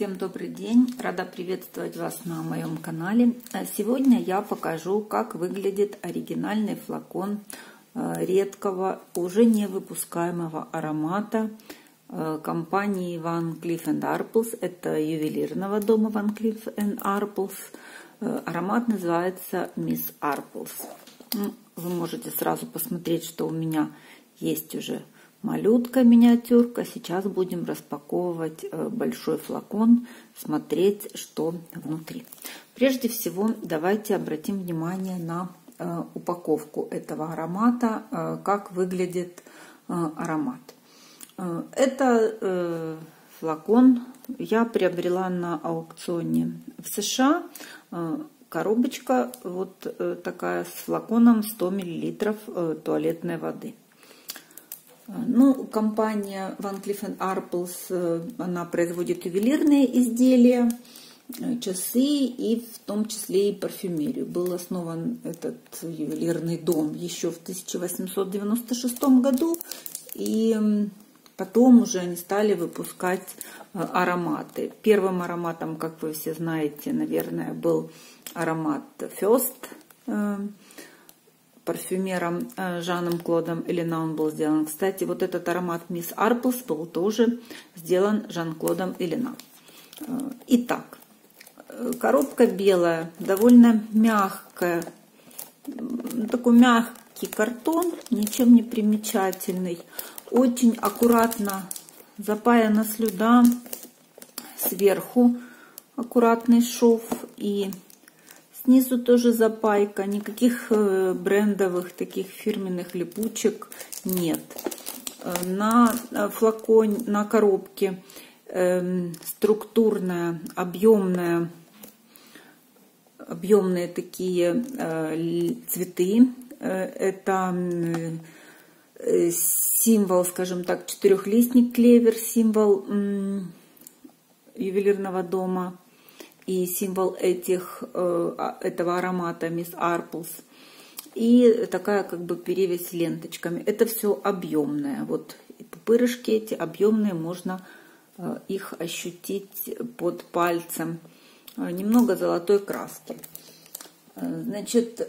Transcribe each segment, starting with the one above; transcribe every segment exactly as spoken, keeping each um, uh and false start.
Всем добрый день! Рада приветствовать вас на моем канале. Сегодня я покажу, как выглядит оригинальный флакон редкого, уже не выпускаемого аромата компании Van Cleef энд Arpels. Это ювелирного дома Van Cleef энд Arpels. Аромат называется Miss Arpels. Вы можете сразу посмотреть, что у меня есть уже малютка, миниатюрка. Сейчас будем распаковывать большой флакон, смотреть, что внутри. Прежде всего, давайте обратим внимание на упаковку этого аромата, как выглядит аромат. Это флакон я приобрела на аукционе в США. Коробочка вот такая с флаконом сто миллилитров туалетной воды. Ну, компания Van Cleef энд Arpels, она производит ювелирные изделия, часы и в том числе и парфюмерию. Был основан этот ювелирный дом еще в тысяча восемьсот девяносто шестом году, и потом уже они стали выпускать ароматы. Первым ароматом, как вы все знаете, наверное, был аромат First, парфюмером Жаном Клодом Элена он был сделан. Кстати, вот этот аромат Miss Arpels был тоже сделан Жан-Клодом Элена. Итак, коробка белая, довольно мягкая, такой мягкий картон, ничем не примечательный, очень аккуратно запаяна слюда, сверху аккуратный шов и снизу тоже запайка, никаких брендовых таких фирменных липучек нет. На флаконе, на коробке э, структурная, объемная, объемные такие э, цветы. Это э, символ, скажем так, четырехлистник клевер, символ э, ювелирного дома. И символ этих, этого аромата Miss Arpels. И такая как бы перевязь с ленточками. Это все объемное. Вот пупырышки эти объемные, можно их ощутить под пальцем. Немного золотой краски. Значит,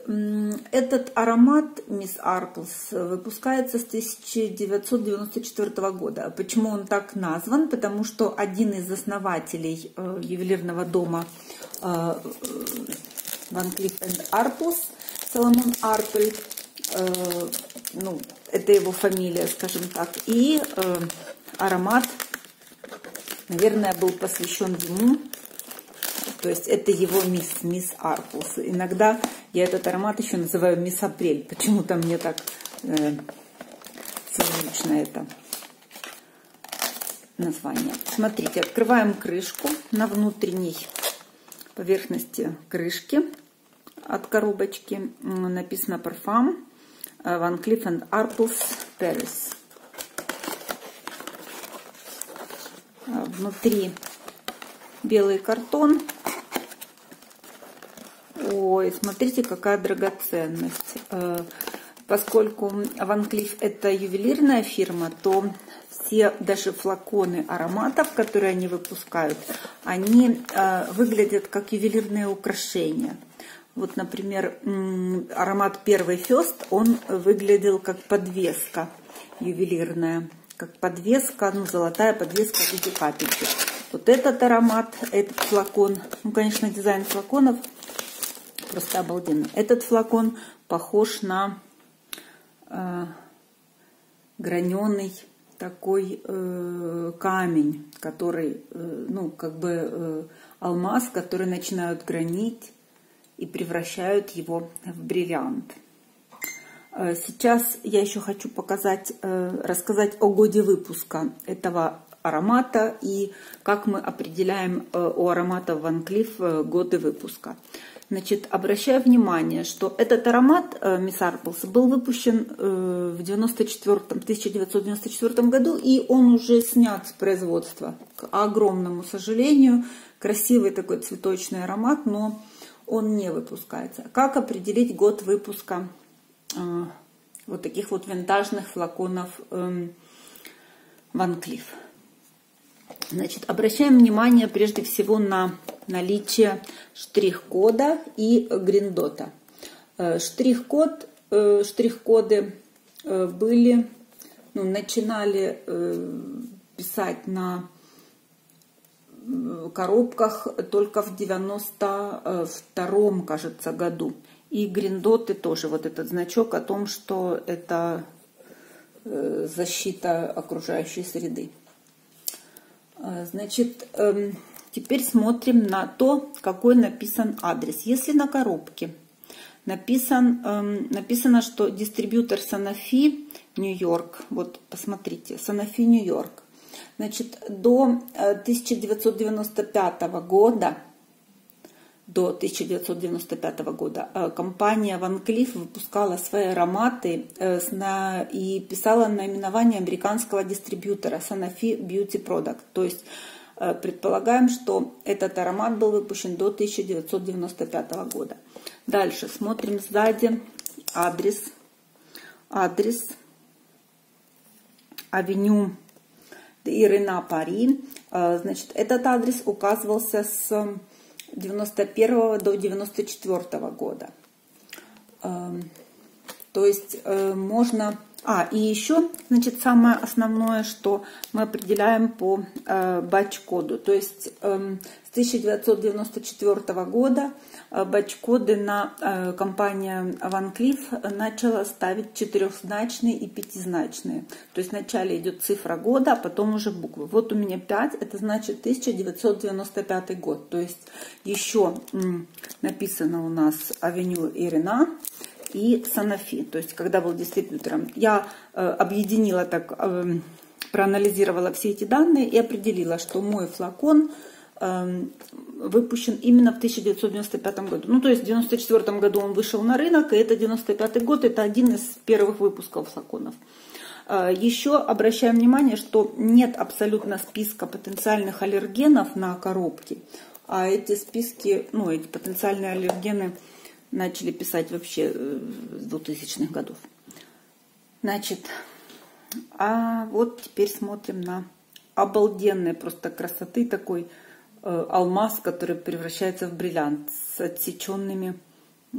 этот аромат Miss Arpels выпускается с тысяча девятьсот девяносто четвёртого года. Почему он так назван? Потому что один из основателей ювелирного дома Van Cleef энд Arpels, Соломон Арпель, ну, это его фамилия, скажем так, и аромат, наверное, был посвящен ему. То есть это его мисс, мисс Арпелс. Иногда я этот аромат еще называю Мисс Апрель. Почему-то мне так э, созвучно это название. Смотрите, открываем крышку. На внутренней поверхности крышки от коробочки написано «Парфам Van Cleef энд Arpels Paris». Внутри белый картон. Ой, смотрите, какая драгоценность. Поскольку Van Cleef это ювелирная фирма, то все даже флаконы ароматов, которые они выпускают, они выглядят как ювелирные украшения. Вот, например, аромат первый First, он выглядел как подвеска ювелирная, как подвеска, ну, золотая подвеска в виде капельки. Вот этот аромат, этот флакон, ну, конечно, дизайн флаконов просто обалденный. Этот флакон похож на э, граненый такой э, камень, который, э, ну, как бы э, алмаз, который начинают гранить и превращают его в бриллиант. Э, сейчас я еще хочу показать, э, рассказать о годе выпуска этого аромата и как мы определяем у аромата Van Cleef годы выпуска. Значит, обращаю внимание, что этот аромат Miss Arpels был выпущен в тысяча девятьсот девяносто четвёртом году, и он уже снят с производства. К огромному сожалению, красивый такой цветочный аромат, но он не выпускается. Как определить год выпуска вот таких вот винтажных флаконов Van Cleef? Значит, обращаем внимание прежде всего на наличие штрих-кода и гриндота. Штрих-код, штрих-коды были, ну, начинали писать на коробках только в девяносто втором, кажется, году. И гриндоты тоже, вот этот значок о том, что это защита окружающей среды. Значит, теперь смотрим на то, какой написан адрес. Если на коробке написан, написано, что дистрибьютор Sanofi Нью-Йорк, вот посмотрите, Sanofi Нью-Йорк, значит, до тысяча девятьсот девяносто пятого года, до тысяча девятьсот девяносто пятого года компания Van Cleef выпускала свои ароматы и писала наименование американского дистрибьютора Sanofi Beauty Product. То есть предполагаем, что этот аромат был выпущен до тысяча девятьсот девяносто пятого года. Дальше смотрим сзади адрес. Адрес авеню Ирена Пари. Значит, этот адрес указывался с девяносто первого до девяносто четвёртого года. То есть можно... А, и еще, значит, самое основное, что мы определяем по батч-коду. То есть с тысяча девятьсот девяносто четвёртого года батч-коды на компания Van Cleef начала ставить четырехзначные и пятизначные. То есть вначале идет цифра года, а потом уже буквы. Вот у меня пять, это значит тысяча девятьсот девяносто пятый год. То есть еще написано у нас авеню Ирина и Sanofi, то есть когда был дистрибьютором. Я э, объединила так, э, проанализировала все эти данные и определила, что мой флакон э, выпущен именно в тысяча девятьсот девяносто пятом году. Ну, то есть в девяносто четвёртом году он вышел на рынок, и это девяносто пятый год, это один из первых выпусков флаконов. Э, еще обращаем внимание, что нет абсолютно списка потенциальных аллергенов на коробке, а эти списки, ну, эти потенциальные аллергены начали писать вообще с двухтысячных годов. Значит, а вот теперь смотрим на обалденные просто красоты такой э, алмаз, который превращается в бриллиант с отсеченными э,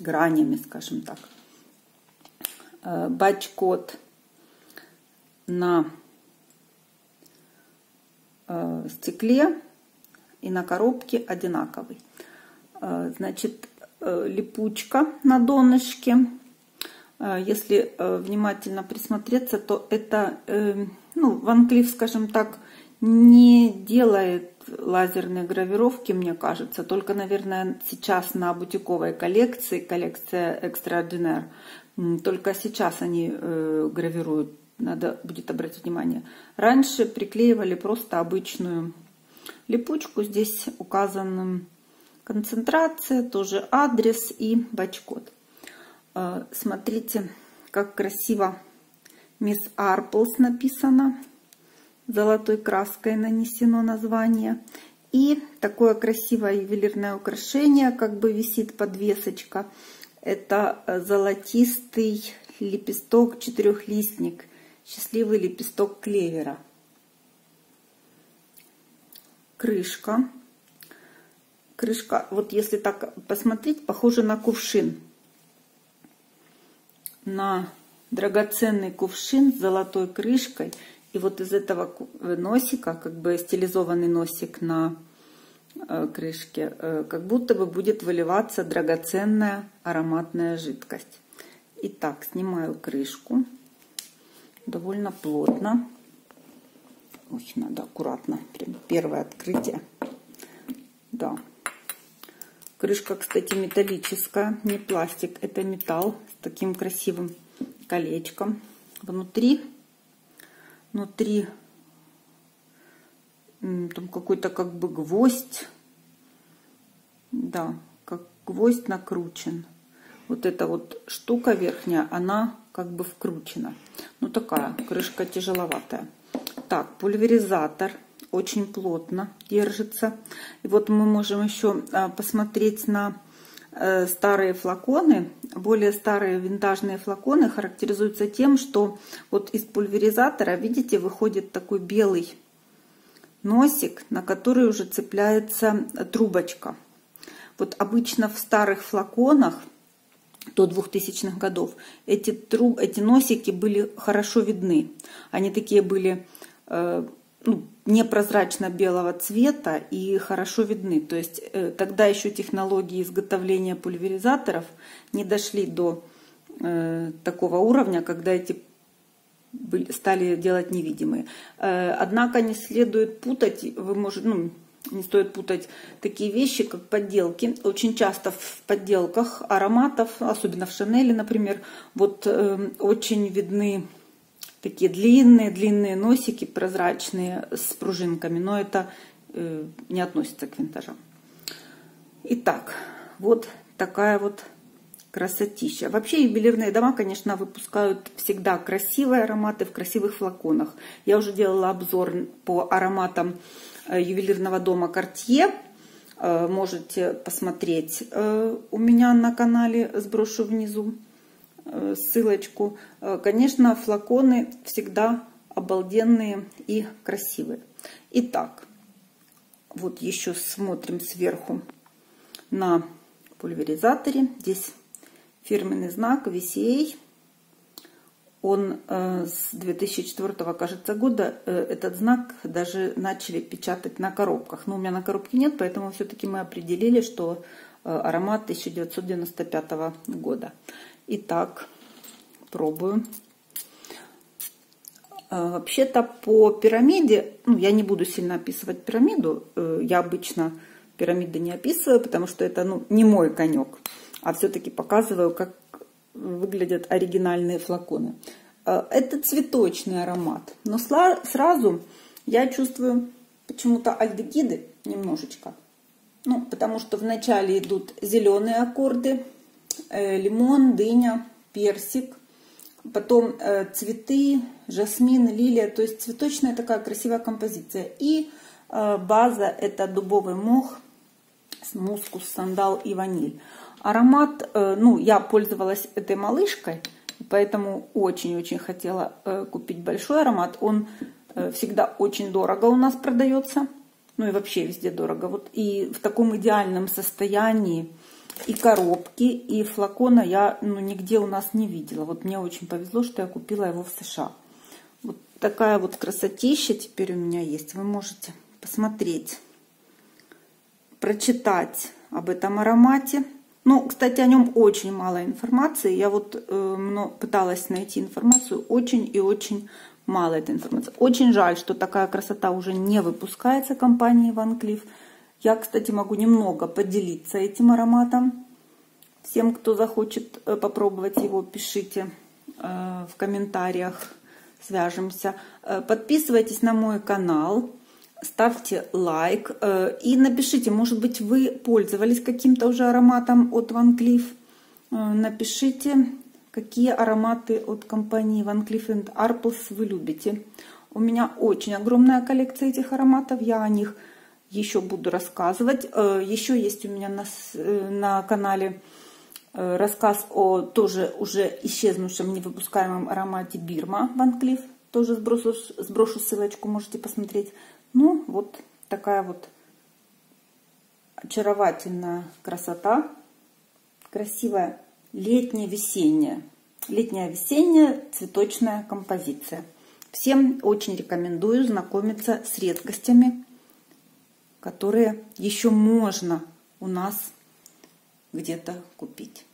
гранями, скажем так. Э, батч-код на э, стекле и на коробке одинаковый. Э, значит, липучка на донышке. Если внимательно присмотреться, то это, ну, Van Cleef, скажем так, не делает лазерные гравировки, мне кажется. Только, наверное, сейчас на бутиковой коллекции, коллекция Extraordinaire, только сейчас они гравируют. Надо будет обратить внимание. Раньше приклеивали просто обычную липучку. Здесь указан концентрация, тоже адрес и батч-код. Смотрите, как красиво Miss Arpels написано. Золотой краской нанесено название. И такое красивое ювелирное украшение, как бы висит подвесочка. Это золотистый лепесток четырехлистник. Счастливый лепесток клевера. Крышка. Крышка, вот если так посмотреть, похоже на кувшин. На драгоценный кувшин с золотой крышкой. И вот из этого носика, как бы стилизованный носик на крышке, как будто бы будет выливаться драгоценная ароматная жидкость. Итак, снимаю крышку довольно плотно. Ой, надо аккуратно. Прям первое открытие. Да. Крышка, кстати, металлическая, не пластик, это металл с таким красивым колечком. Внутри, внутри там какой-то как бы гвоздь, да, как гвоздь накручен. Вот эта вот штука верхняя, она как бы вкручена. Ну такая, крышка тяжеловатая. Так, пульверизатор. Очень плотно держится. И вот мы можем еще посмотреть на старые флаконы. Более старые винтажные флаконы характеризуются тем, что вот из пульверизатора, видите, выходит такой белый носик, на который уже цепляется трубочка. Вот обычно в старых флаконах до двухтысячных годов эти, труб, эти носики были хорошо видны. Они такие были э, ну, непрозрачно-белого цвета и хорошо видны. То есть э, тогда еще технологии изготовления пульверизаторов не дошли до э, такого уровня, когда эти были, стали делать невидимые. Э, однако не следует путать, вы можете... Ну, не стоит путать такие вещи, как подделки. Очень часто в подделках ароматов, особенно в Шанели, например, вот э, очень видны такие длинные-длинные носики, прозрачные, с пружинками. Но это э, не относится к винтажам. Итак, вот такая вот красотища. Вообще ювелирные дома, конечно, выпускают всегда красивые ароматы в красивых флаконах. Я уже делала обзор по ароматам ювелирного дома Cartier. Можете посмотреть у меня на канале, сброшу внизу ссылочку. Конечно, флаконы всегда обалденные и красивые. Итак, вот еще смотрим сверху на пульверизаторе. Здесь фирменный знак ви си эй. Он с две тысячи четвёртого, кажется, года. Этот знак даже начали печатать на коробках. Но у меня на коробке нет, поэтому все-таки мы определили, что аромат тысяча девятьсот девяносто пятого года. Итак, пробую. Вообще-то по пирамиде, ну, я не буду сильно описывать пирамиду. Я обычно пирамиды не описываю, потому что это, ну, не мой конек. А все-таки показываю, как выглядят оригинальные флаконы. Это цветочный аромат. Но сразу я чувствую почему-то альдегиды немножечко. Ну, потому что вначале идут зеленые аккорды, лимон, дыня, персик. Потом цветы, жасмин, лилия. То есть цветочная такая красивая композиция. И база — это дубовый мох, мускус, сандал и ваниль. Аромат, ну, я пользовалась этой малышкой, поэтому очень-очень хотела купить большой аромат. Он всегда очень дорого у нас продается, ну и вообще везде дорого. Вот и в таком идеальном состоянии и коробки, и флакона я, ну, нигде у нас не видела. Вот мне очень повезло, что я купила его в США. Вот такая вот красотища теперь у меня есть. Вы можете посмотреть, прочитать об этом аромате. Ну, кстати, о нем очень мало информации. Я вот э, пыталась найти информацию, очень и очень мало этой информации. Очень жаль, что такая красота уже не выпускается компанией Van Cleef. Я, кстати, могу немного поделиться этим ароматом. Всем, кто захочет попробовать его, пишите э, в комментариях, свяжемся. Подписывайтесь на мой канал. Ставьте лайк и напишите, может быть, вы пользовались каким-то уже ароматом от Van Cleef. Напишите, какие ароматы от компании Van Cleef энд Arpels вы любите. У меня очень огромная коллекция этих ароматов, я о них еще буду рассказывать. Еще есть у меня на, на канале рассказ о тоже уже исчезнувшем, невыпускаемом аромате Бирма Van Cleef. Тоже сброшу, сброшу ссылочку, можете посмотреть. Ну, вот такая вот очаровательная красота. Красивая летняя-весенняя. Летняя-весенняя цветочная композиция. Всем очень рекомендую знакомиться с редкостями, которые еще можно у нас где-то купить.